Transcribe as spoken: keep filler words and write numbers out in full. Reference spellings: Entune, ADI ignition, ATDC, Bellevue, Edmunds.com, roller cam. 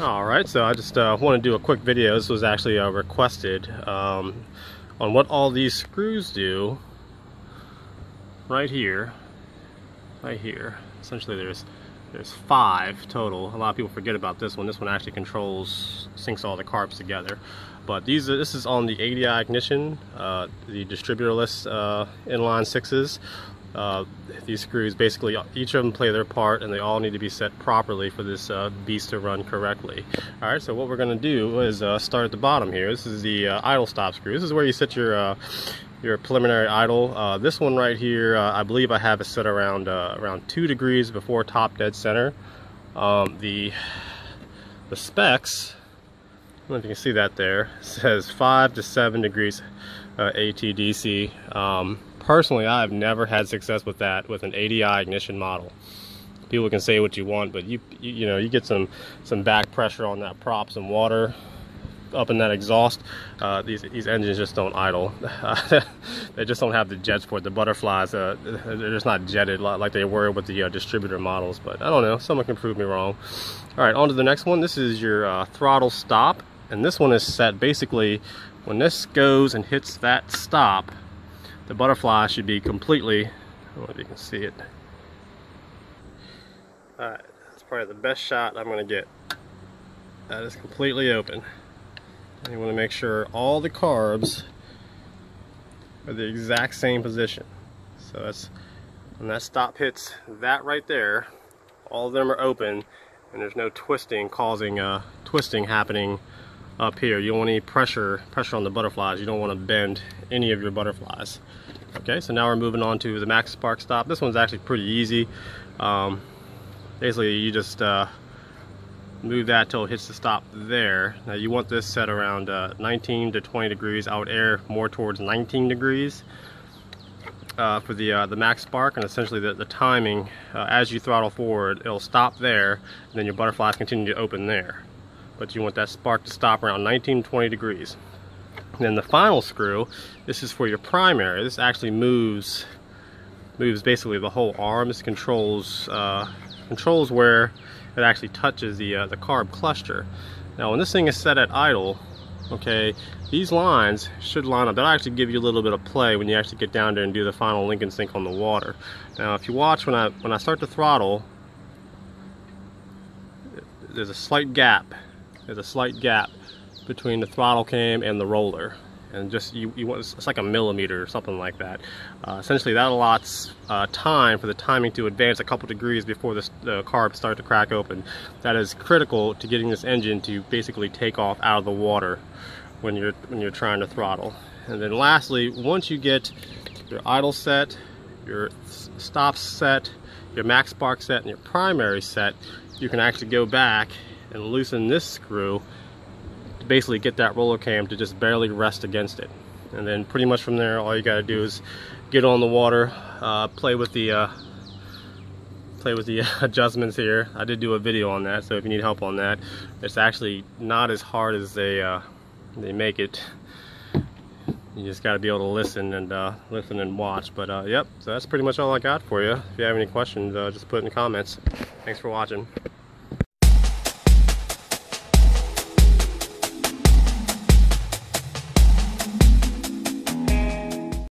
Alright, so I just uh, want to do a quick video. This was actually uh, requested um, on what all these screws do right here, right here. Essentially there's there's five total. A lot of people forget about this one. This one actually controls, syncs all the carbs together. But these are, this is on the A D I ignition, uh, the distributorless uh, inline sixes. Uh, these screws, basically each of them play their part and they all need to be set properly for this uh, beast to run correctly. Alright, so what we're going to do is uh, start at the bottom here. This is the uh, idle stop screw. This is where you set your uh, your preliminary idle. Uh, this one right here, uh, I believe I have it set around uh, around two degrees before top dead center. Um, the, the specs, I don't know if you can see that there, says five to seven degrees uh, A T D C. Um, Personally, I have never had success with that with an A D I ignition model. People can say what you want, but you you, you know you get some some back pressure on that prop, some water up in that exhaust. Uh, these these engines just don't idle. They just don't have the jets for it. The butterflies, uh, they're just not jetted like they were with the uh, distributor models. But I don't know. Someone can prove me wrong. All right, on to the next one. This is your uh, throttle stop, and this one is set basically when this goes and hits that stop. The butterfly should be completely, I don't know if you can see it. Alright, that's probably the best shot I'm going to get. That is completely open. And you want to make sure all the carbs are the exact same position. So that's, when that stop hits that right there, all of them are open and there's no twisting causing, uh, twisting happening up here. You don't want any pressure pressure on the butterflies. You don't want to bend any of your butterflies. Okay, so now we're moving on to the max spark stop. This one's actually pretty easy. Um, basically you just uh, move that till it hits the stop there. Now you want this set around uh, nineteen to twenty degrees. I would err more towards nineteen degrees uh, for the uh, the max spark, and essentially the, the timing uh, as you throttle forward, it'll stop there and then your butterflies continue to open there. But you want that spark to stop around nineteen, twenty degrees. And then the final screw, this is for your primary. This actually moves, moves basically the whole arm. This controls, uh, controls where it actually touches the uh, the carb cluster. Now, when this thing is set at idle, okay, these lines should line up. That'll actually give you a little bit of play when you actually get down there and do the final link and sync on the water. Now, if you watch when I when I start to throttle, there's a slight gap. There's a slight gap between the throttle cam and the roller, and just you, you want it's like a millimeter or something like that. Uh, essentially, that allots uh, time for the timing to advance a couple degrees before the, the carbs start to crack open. That is critical to getting this engine to basically take off out of the water when you're when you're trying to throttle. And then lastly, once you get your idle set, your stop set, your max spark set, and your primary set, you can actually go back and loosen this screw to basically get that roller cam to just barely rest against it. And then pretty much from there, all you got to do is get on the water, uh, play with the uh, play with the adjustments here. I did do a video on that, so if you need help on that, it's actually not as hard as they uh, they make it. You just got to be able to listen and uh, listen and watch. But uh, yep, so that's pretty much all I got for you. If you have any questions, uh, just put it in the comments. Thanks for watching.